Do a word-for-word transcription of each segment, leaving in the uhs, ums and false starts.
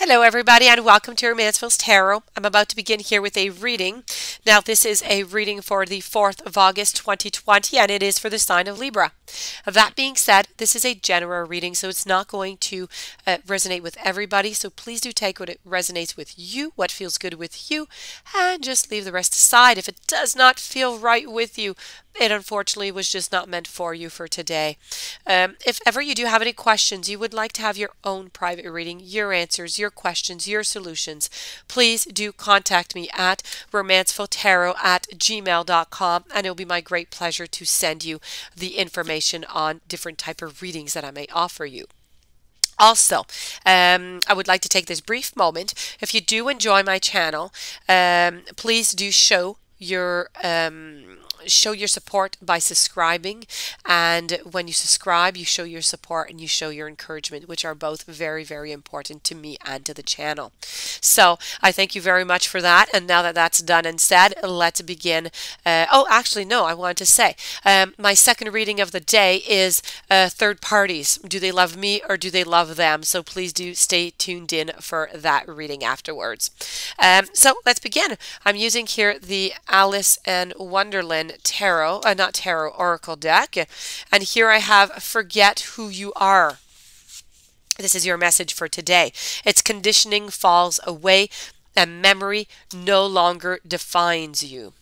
Hello everybody and welcome to Romancefull Tarot. I'm about to begin here with a reading. Now this is a reading for the fourth of August twenty twenty and it is for the sign of Libra. That being said, this is a general reading so it's not going to uh, resonate with everybody. So please do take what it resonates with you, what feels good with you, and just leave the rest aside. If it does not feel right with you, it unfortunately was just not meant for you for today. Um, if ever you do have any questions, you would like to have your own private reading, your answers, your questions, your solutions, please do contact me at romancefull tarot at gmail dot com and it'll be my great pleasure to send you the information on different type of readings that I may offer you. Also, um, I would like to take this brief moment. If you do enjoy my channel, um, please do show your um show your support by subscribing, and when you subscribe you show your support and you show your encouragement, which are both very very important to me and to the channel. So I thank you very much for that, and now that that's done and said, let's begin. Uh, oh actually no, I wanted to say um, my second reading of the day is uh, third parties. Do they love me or do they love them? So please do stay tuned in for that reading afterwards. Um, so let's begin. I'm using here the Alice and Wonderland Tarot, uh, not Tarot, Oracle deck. And here I have Forget Who You Are. This is your message for today. It's conditioning falls away and memory no longer defines you.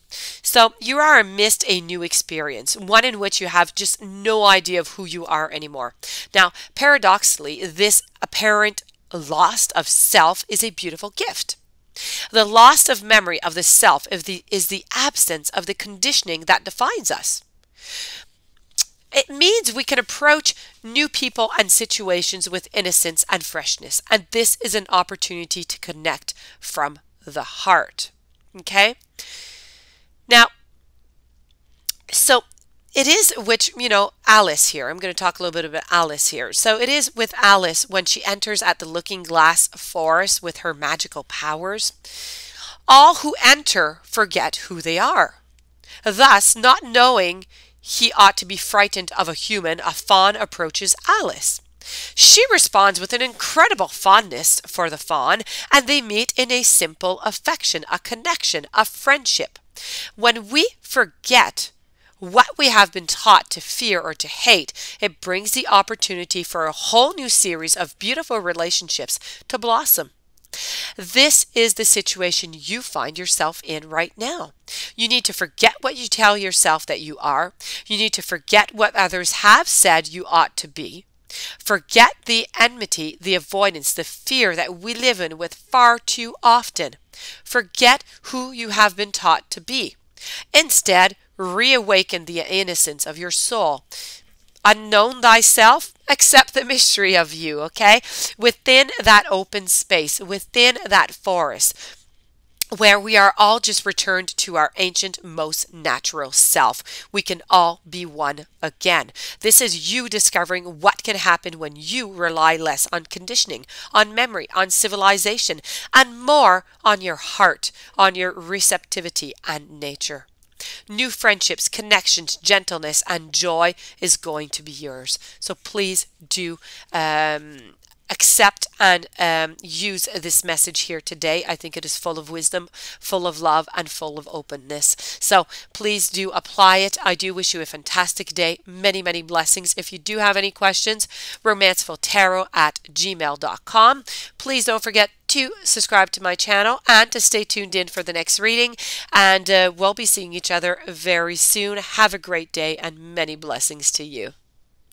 So you are amidst a new experience, one in which you have just no idea of who you are anymore. Now, paradoxically, this apparent loss of self is a beautiful gift. The loss of memory of the self is the, is the absence of the conditioning that defines us. It means we can approach new people and situations with innocence and freshness. And this is an opportunity to connect from the heart. Okay? Now, so it is which, you know, Alice here. I'm going to talk a little bit about Alice here. So it is with Alice when she enters at the Looking Glass Forest with her magical powers. All who enter forget who they are. Thus, not knowing he ought to be frightened of a human, a fawn approaches Alice. She responds with an incredible fondness for the fawn, and they meet in a simple affection, a connection, a friendship. When we forget what we have been taught to fear or to hate, it brings the opportunity for a whole new series of beautiful relationships to blossom. This is the situation you find yourself in right now. You need to forget what you tell yourself that you are. You need to forget what others have said you ought to be. Forget the enmity, the avoidance, the fear that we live in with far too often. Forget who you have been taught to be. Instead, reawaken the innocence of your soul. Unknown thyself, accept the mystery of you, okay? Within that open space, within that forest, where we are all just returned to our ancient, most natural self. We can all be one again. This is you discovering what can happen when you rely less on conditioning, on memory, on civilization, and more on your heart, on your receptivity and nature. New friendships, connections, gentleness, and joy is going to be yours. So please do um, accept and um, use this message here today. I think it is full of wisdom, full of love, and full of openness. So please do apply it. I do wish you a fantastic day. Many, many blessings. If you do have any questions, romancefull tarot at gmail dot com. Please don't forget to subscribe to my channel and to stay tuned in for the next reading. And uh, we'll be seeing each other very soon. Have a great day and many blessings to you.